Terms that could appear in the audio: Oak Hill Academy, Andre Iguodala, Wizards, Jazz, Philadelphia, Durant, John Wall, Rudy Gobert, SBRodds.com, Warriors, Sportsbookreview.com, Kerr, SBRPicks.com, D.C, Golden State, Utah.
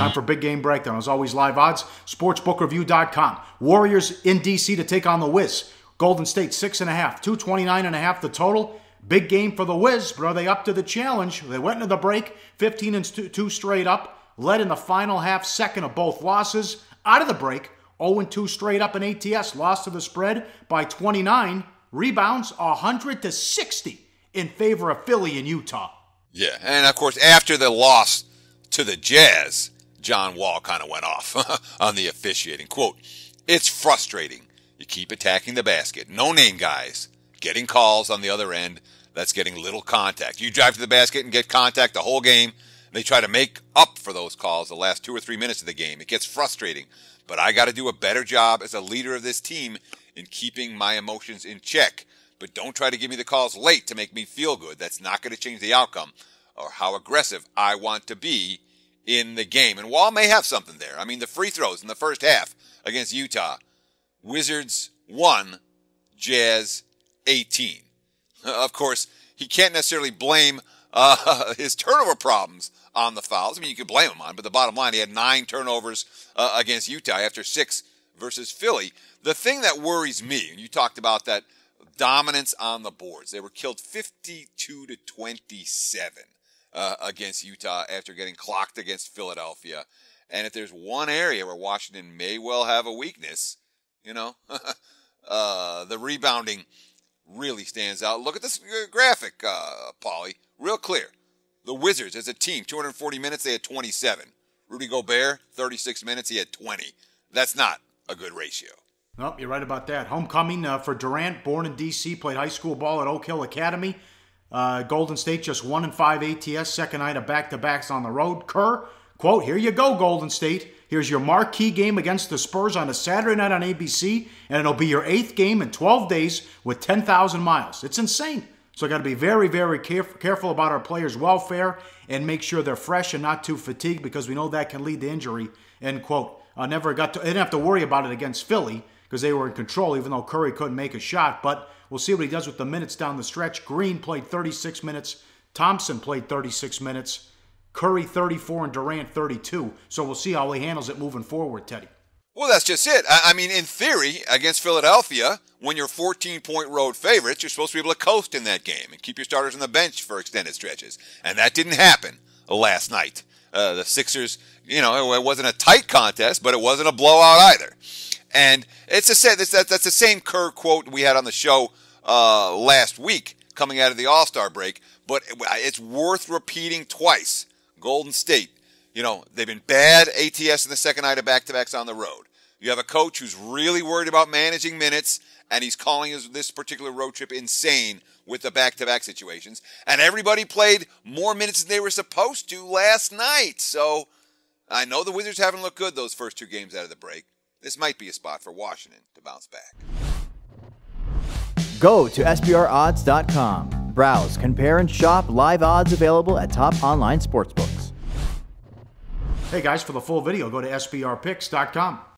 Time for Big Game Breakdown. As always, live odds, sportsbookreview.com. Warriors in D.C. to take on the Wiz. Golden State, 6.5, 229.5 the total. Big game for the Wiz, but are they up to the challenge? They went into the break, 15-2 straight up, led in the final half, second of both losses. Out of the break, 0-2 straight up in ATS, lost to the spread by 29. Rebounds, 100-60 in favor of Philly and Utah. Yeah, and of course, after the loss to the Jazz, John Wall kind of went off on the officiating. Quote, "It's frustrating. You keep attacking the basket. No-name guys getting calls on the other end. That's getting little contact. You drive to the basket and get contact the whole game. They try to make up for those calls the last 2 or 3 minutes of the game. It gets frustrating, but I got to do a better job as a leader of this team in keeping my emotions in check. But don't try to give me the calls late to make me feel good. That's not going to change the outcome or how aggressive I want to be in the game." And Wall may have something there. I mean, the free throws in the first half against Utah, Wizards 1, Jazz 18. Of course, he can't necessarily blame his turnover problems on the fouls. I mean, you could blame him on, but the bottom line, he had 9 turnovers against Utah after 6 versus Philly. The thing that worries me, and you talked about that dominance on the boards, they were killed 52-27 against Utah after getting clocked against Philadelphia. And if there's one area where Washington may well have a weakness, you know, the rebounding really stands out. Look at this graphic, Paulie, real clear. The Wizards, as a team, 240 minutes, they had 27. Rudy Gobert, 36 minutes, he had 20. That's not a good ratio. Nope, you're right about that. Homecoming for Durant, born in D.C., played high school ball at Oak Hill Academy. Golden State just 1-5 ATS, second night of back-to-backs on the road. Kerr, quote, "Here you go, Golden State. Here's your marquee game against the Spurs on a Saturday night on ABC, and it'll be your 8th game in 12 days with 10,000 miles. It's insane. So got to be very, very careful about our players' welfare and make sure they're fresh and not too fatigued because we know that can lead to injury," end quote. I didn't have to worry about it against Philly because they were in control even though Curry couldn't make a shot. But we'll see what he does with the minutes down the stretch. Green played 36 minutes. Thompson played 36 minutes. Curry 34 and Durant 32. So we'll see how he handles it moving forward, Teddy. Well, that's just it. I mean, in theory, against Philadelphia, when you're 14-point road favorites, you're supposed to be able to coast in that game and keep your starters on the bench for extended stretches. And that didn't happen last night. The Sixers, you know, it wasn't a tight contest, but it wasn't a blowout either. And it's that's the same Kerr quote we had on the show last week coming out of the All-Star break, but it's worth repeating twice. Golden State, you know, they've been bad ATS in the second night of back-to-backs on the road. You have a coach who's really worried about managing minutes, and he's calling this particular road trip insane with the back-to-back situations. And everybody played more minutes than they were supposed to last night. So I know the Wizards haven't looked good those first 2 games out of the break. This might be a spot for Washington to bounce back. Go to SBRodds.com. Browse, compare, and shop live odds available at top online sportsbooks. Hey guys, for the full video, go to SBRPicks.com.